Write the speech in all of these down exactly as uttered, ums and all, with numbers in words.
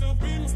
Sabad,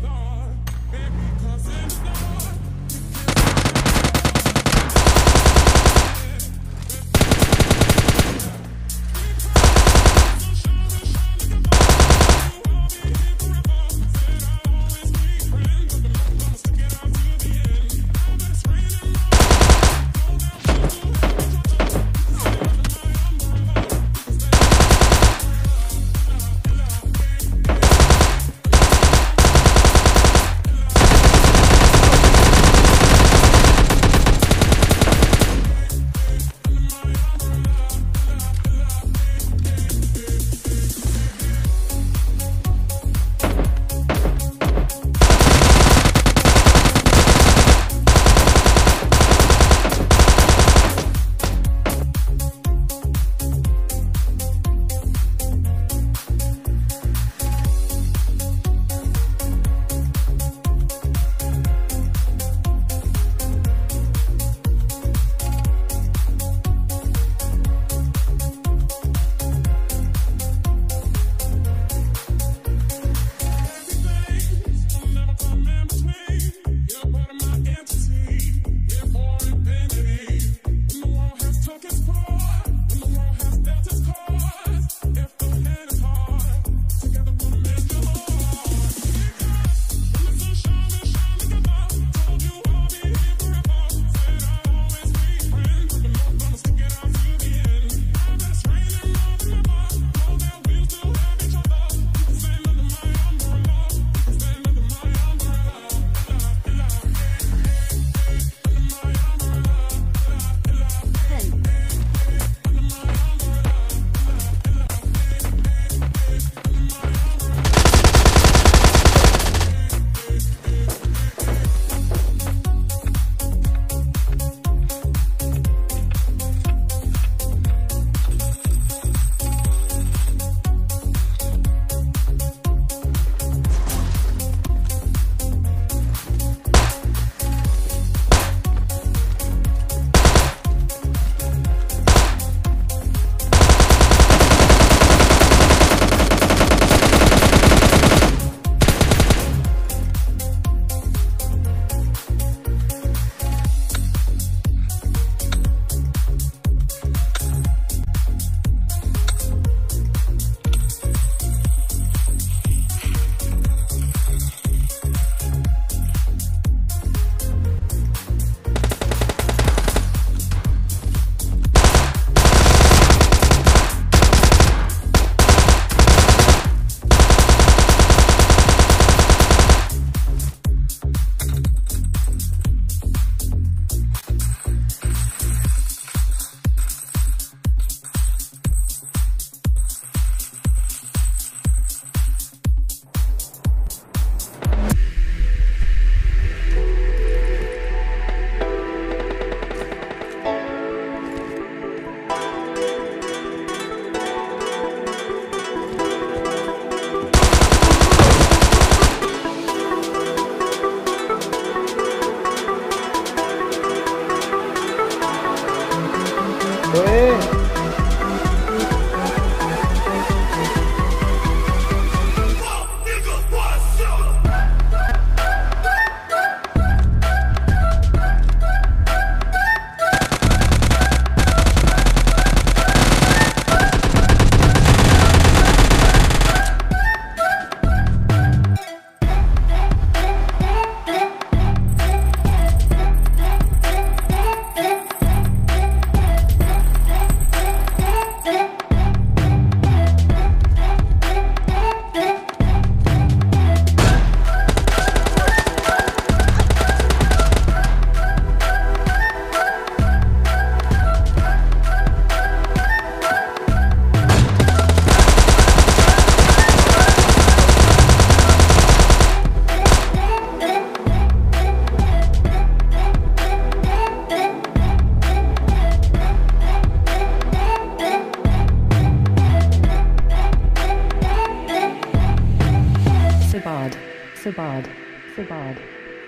Sabad, Sabad,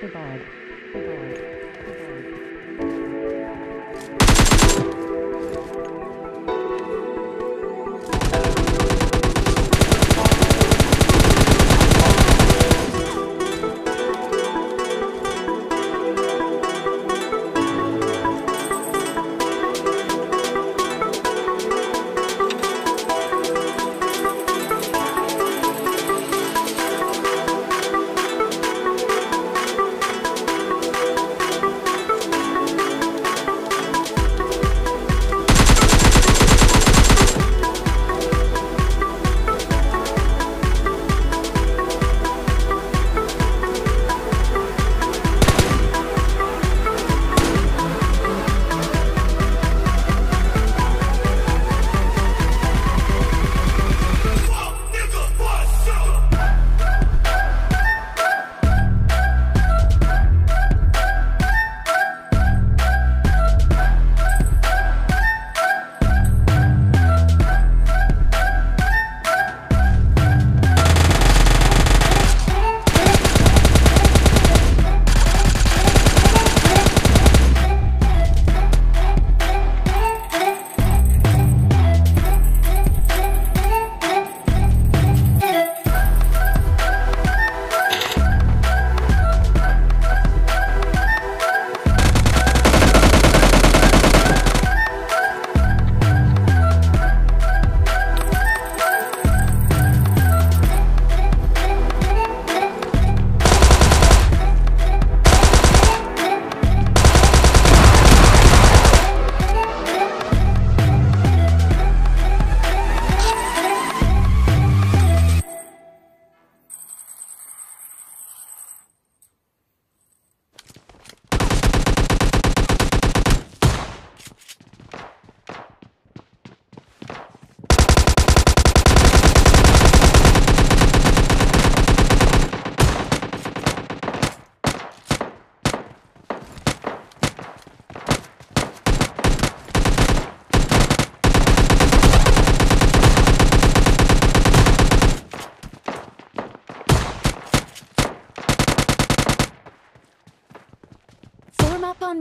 Sabad.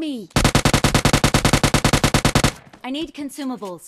me! I need consumables.